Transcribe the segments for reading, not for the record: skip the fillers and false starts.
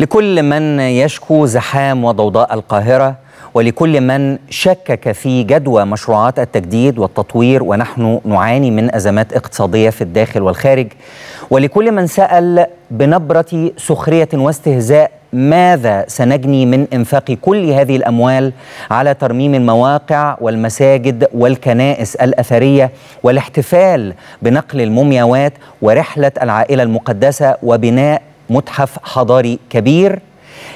لكل من يشكو زحام وضوضاء القاهرة، ولكل من شكك في جدوى مشروعات التجديد والتطوير ونحن نعاني من أزمات اقتصادية في الداخل والخارج، ولكل من سأل بنبرة سخرية واستهزاء ماذا سنجني من إنفاق كل هذه الأموال على ترميم المواقع والمساجد والكنائس الأثرية والاحتفال بنقل المومياوات ورحلة العائلة المقدسة وبناء متحف حضاري كبير.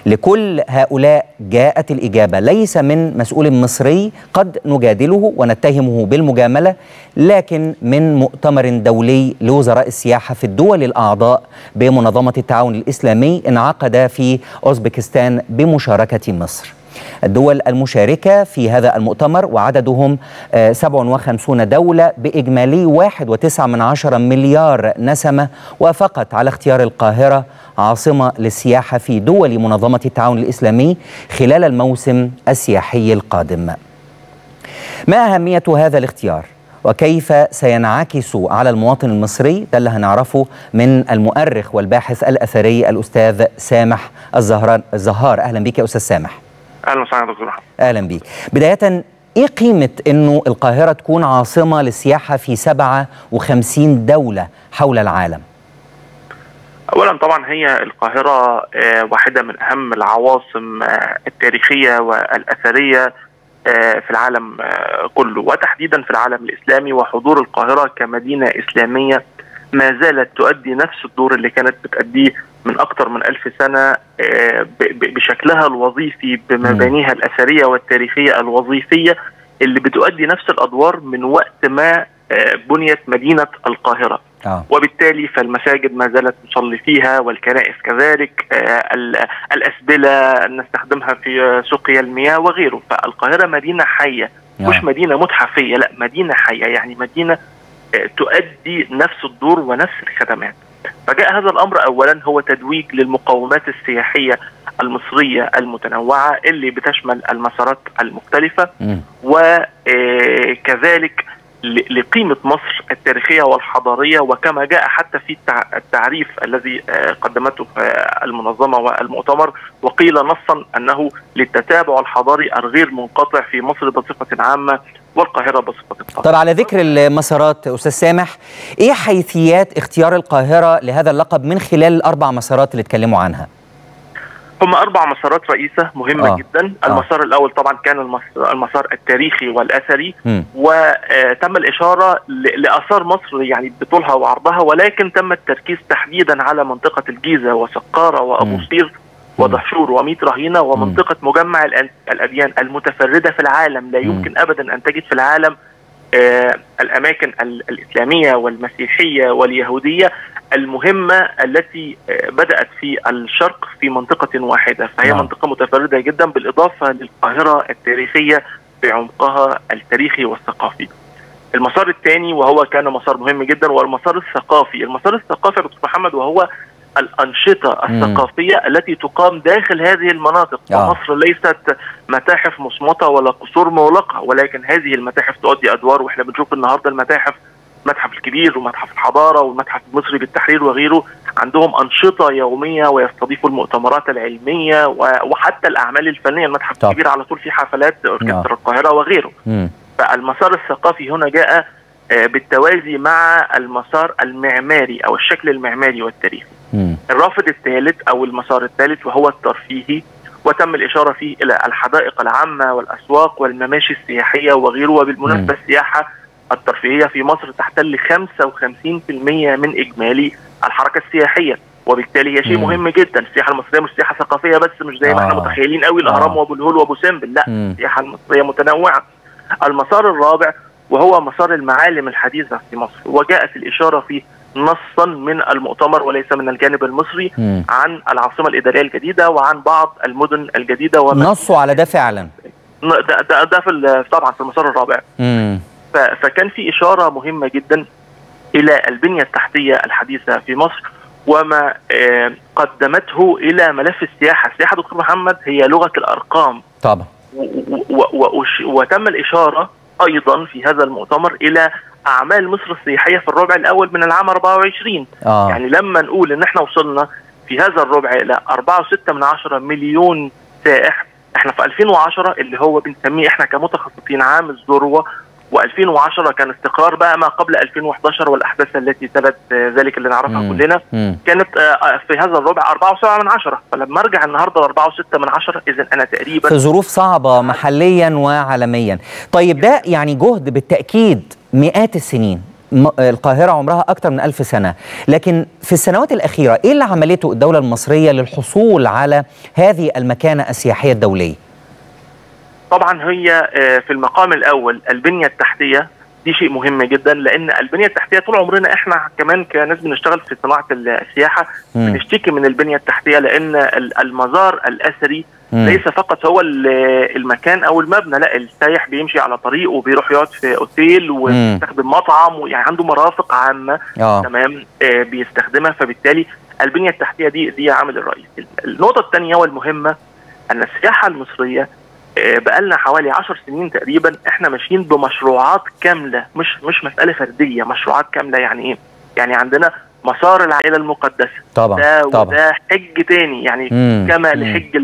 لكل هؤلاء جاءت الإجابة ليس من مسؤول مصري قد نجادله ونتهمه بالمجاملة، لكن من مؤتمر دولي لوزراء السياحة في الدول الأعضاء بمنظمة التعاون الإسلامي انعقد في أوزبكستان بمشاركة مصر. الدول المشاركة في هذا المؤتمر وعددهم 57 دولة بإجمالي 1.9 مليار نسمة وافقت على اختيار القاهرة عاصمة للسياحة في دول منظمة التعاون الإسلامي خلال الموسم السياحي القادم. ما أهمية هذا الاختيار؟ وكيف سينعكس على المواطن المصري؟ ده اللي هنعرفه من المؤرخ والباحث الأثري الأستاذ سامح الزهار. أهلا بك يا أستاذ سامح. اهلا وسهلا دكتور احمد. اهلا بيك. بدايه، ايه قيمه انه القاهره تكون عاصمه للسياحه في 57 دوله حول العالم؟ اولا طبعا هي القاهره واحده من اهم العواصم التاريخيه والاثريه في العالم كله، وتحديدا في العالم الاسلامي. وحضور القاهره كمدينه اسلاميه ما زالت تؤدي نفس الدور اللي كانت بتؤديه من أكثر من 1000 سنة بشكلها الوظيفي، بمبانيها الأثرية والتاريخية الوظيفية اللي بتؤدي نفس الأدوار من وقت ما بنيت مدينة القاهرة. وبالتالي فالمساجد ما زالت نصلي فيها، والكنائس كذلك، الأسبلة نستخدمها في سقيا المياه وغيره. فالقاهرة مدينة حية، مش مدينة متحفية، لا مدينة حية، يعني مدينة تؤدي نفس الدور ونفس الخدمات. فجاء هذا الأمر أولا هو تدويج للمقومات السياحية المصرية المتنوعة اللي بتشمل المسارات المختلفة، وكذلك لقيمة مصر التاريخية والحضارية، وكما جاء حتى في التعريف الذي قدمته المنظمة والمؤتمر، وقيل نصا أنه للتتابع الحضاري الغير منقطع في مصر بصفة عامة والقاهرة بصفة خاصة. طب على ذكر المسارات أستاذ سامح، إيه حيثيات اختيار القاهرة لهذا اللقب من خلال الأربع مسارات اللي اتكلموا عنها؟ هم 4 مسارات رئيسة مهمة جدا. المسار الأول طبعا كان المسار التاريخي والأثري، وتم الإشارة لآثار مصر يعني بطولها وعرضها، ولكن تم التركيز تحديدا على منطقة الجيزة وسقارة وأبو قير ودهشور وميت رهينة، ومنطقة مجمع الأديان المتفردة في العالم. لا يمكن أبدا أن تجد في العالم الأماكن الإسلامية والمسيحية واليهودية المهمة التي بدأت في الشرق في منطقة واحدة. فهي منطقة متفردة جدا، بالإضافة للقاهرة التاريخية بعمقها التاريخي والثقافي. المسار الثاني وهو كان مسار مهم جدا هو المسار الثقافي. المسار الثقافي يا دكتور محمد وهو الأنشطة الثقافية التي تقام داخل هذه المناطق. مصر ليست متاحف مصمتة ولا قصور مغلقة، ولكن هذه المتاحف تؤدي أدوار، وإحنا بنشوف النهاردة المتاحف، متحف الكبير ومتحف الحضارة والمتحف المصري للتحرير وغيره، عندهم أنشطة يومية ويستضيفوا المؤتمرات العلمية وحتى الأعمال الفنية. المتحف الكبير على طول في حفلات أوركسترا القاهرة وغيره. فالمسار الثقافي هنا جاء بالتوازي مع المسار المعماري أو الشكل المعماري والتاريخي. الرافد الثالث أو المسار الثالث وهو الترفيهي، وتم الإشارة فيه إلى الحدائق العامة والأسواق والمماشي السياحية وغيره. وبالمناسبة السياحة الترفيهية في مصر تحتل 55% من إجمالي الحركة السياحية، وبالتالي هي شيء مهم جدا. السياحة المصرية مش سياحة ثقافية بس، مش زي ما احنا متخيلين قوي الأهرام وأبو الهول وأبو سمبل، لا، السياحة المصرية متنوعة. المسار الرابع وهو مسار المعالم الحديثة في مصر، وجاءت الإشارة فيه نصا من المؤتمر وليس من الجانب المصري عن العاصمة الإدارية الجديدة وعن بعض المدن الجديدة. نصوا على ده فعلا، ده طبعا في المسار الرابع. فكان في إشارة مهمة جدا إلى البنية التحتية الحديثة في مصر وما قدمته إلى ملف السياحة. السياحة دكتور محمد هي لغة الأرقام طبعا، وتم الإشارة أيضا في هذا المؤتمر إلى أعمال مصر السياحية في الربع الأول من العام 24. يعني لما نقول إن إحنا وصلنا في هذا الربع الى 4.6 مليون سائح. احنا في 2010 اللي هو بنسميه احنا كمتخصصين عام الذروه، و2010 كان استقرار بقى ما قبل 2011 والاحداث التي تلت ذلك اللي نعرفها كلنا، كانت في هذا الربع 4.7، فلما ارجع النهارده ل 4.6 اذا انا تقريبا في ظروف صعبه محليا وعالميا. طيب ده يعني جهد بالتاكيد مئات السنين، القاهره عمرها اكثر من 1000 سنه، لكن في السنوات الاخيره ايه اللي عملته الدوله المصريه للحصول على هذه المكانه السياحيه الدوليه؟ طبعا هي في المقام الاول البنيه التحتيه، دي شيء مهم جدا، لان البنيه التحتيه طول عمرنا احنا كمان كناس بنشتغل في صناعه السياحه بنشتكي من البنيه التحتيه، لان المزار الاثري ليس فقط هو المكان او المبنى، لا، السايح بيمشي على طريق وبيروح يقعد في اوتيل وبيستخدم مطعم، ويعني عنده مرافق عامه تمام بيستخدمها، فبالتالي البنيه التحتيه دي عامل الرئيسي. النقطه الثانيه والمهمه ان السياحه المصريه بقالنا حوالي 10 سنين تقريبا احنا ماشيين بمشروعات كامله، مش مساله فرديه، مشروعات كامله. يعني ايه؟ يعني عندنا مسار العائلة المقدسة طبعا، وده حج تاني، يعني كما لحج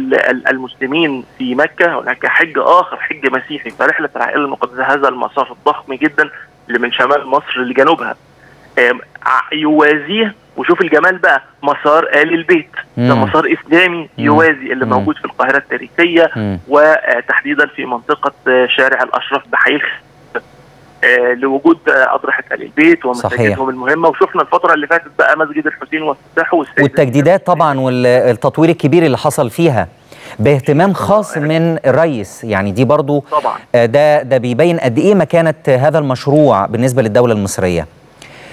المسلمين في مكة هناك حج آخر، حج مسيحي، فرحلة العائلة المقدسة هذا المسار الضخم جدا اللي من شمال مصر لجنوبها، يوازيه، وشوف الجمال بقى، مسار آل البيت، ده مسار إسلامي يوازي اللي موجود في القاهرة التاريخية، وتحديدا في منطقة شارع الأشرف بحيث لوجود اضرحه ال البيت ومساجدهم المهمه، وشفنا الفتره اللي فاتت بقى مسجد الحسين وافتتاحه والتجديدات طبعا والتطوير الكبير اللي حصل فيها باهتمام خاص من الرئيس، يعني دي برضو طبعا ده بيبين قد ايه مكانه هذا المشروع بالنسبه للدوله المصريه.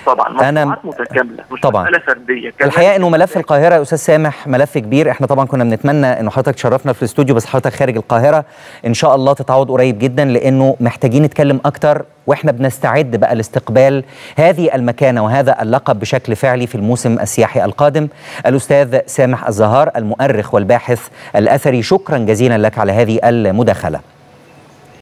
طبعا انا متكامله مش مساله فرديه الحقيقه، انه ملف القاهره يا استاذ سامح ملف كبير، احنا طبعا كنا بنتمنى انه حضرتك تشرفنا في الاستوديو، بس حضرتك خارج القاهره، ان شاء الله تتعود قريب جدا، لانه محتاجين نتكلم اكتر واحنا بنستعد بقى لاستقبال هذه المكانه وهذا اللقب بشكل فعلي في الموسم السياحي القادم. الاستاذ سامح الزهار المؤرخ والباحث الاثري، شكرا جزيلا لك على هذه المداخله.